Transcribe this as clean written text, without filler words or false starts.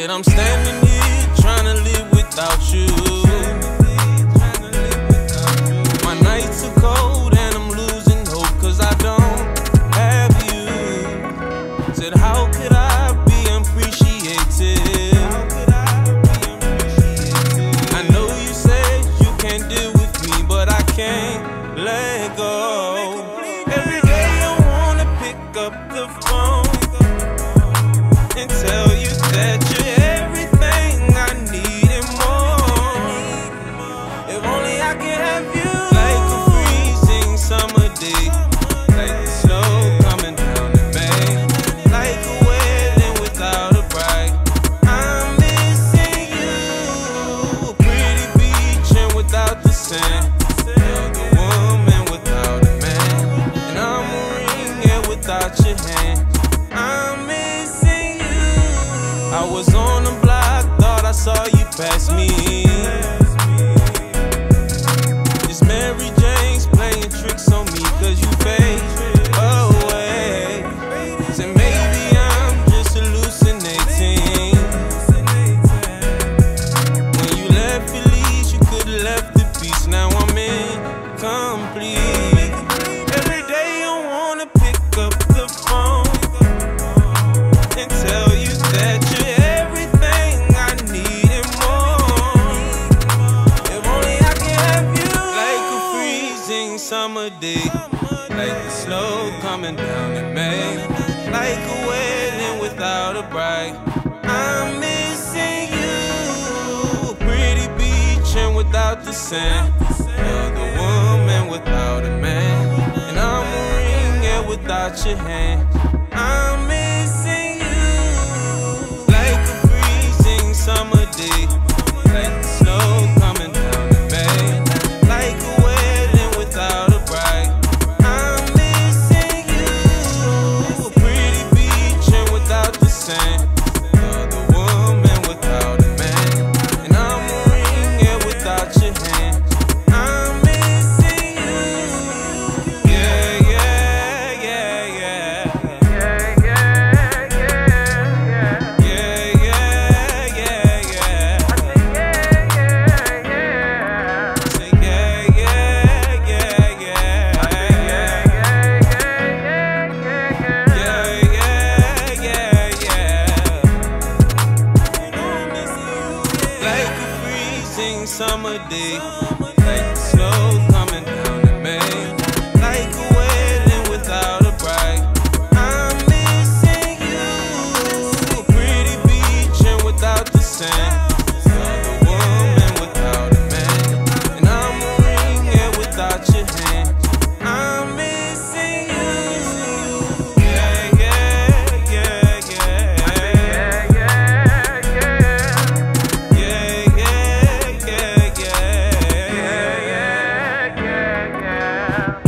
that I'm standing here trying to live without you. My nights are cold and I'm losing hope, cause I don't have you. Said how could I be appreciated? I know you said you can't deal with me, but I can't let go. Every day I wanna pick up the phone and tell you that you're everything I need and more. If only I could have you. Like a freezing summer day, like the snow coming down the bay, like a wedding without a bride. I'm missing you. A pretty beach and without the sand, another woman without a man, and I'm a ring and without your hand. I'm missing you. I was on the block, thought I saw you pass me. It's Mary Jane's playing tricks on me, cause you fade away. Said maybe I'm just hallucinating. When you left Felice, you could've left the peace. Now I'm incomplete. Every day I wanna pick up the phone and tell you that you. Summer day, like the snow coming down in May, like a wedding without a bride. I'm missing you. A pretty beach and without the sand, another woman without a man, and I'm a ring and without your hand. I'm missing you. Like a freezing summer day, like the snow coming down in May, like a without a bride. I'm missing you. A pretty beach and without the sand, another woman without a man, and I'm a ring and without your hand. I'm missing you. Yeah, yeah, yeah, yeah. Yeah, yeah, yeah, yeah. Yeah, yeah, yeah, yeah. I say yeah, yeah, yeah. I say yeah, yeah. Summer day, like the snow coming down in May, like a wedding without a bride. I'm missing you. A pretty beach and without the sand, another woman without a man, and I'm a ring and without your hand. I'm missing you. Yeah, yeah, yeah, yeah. Yeah.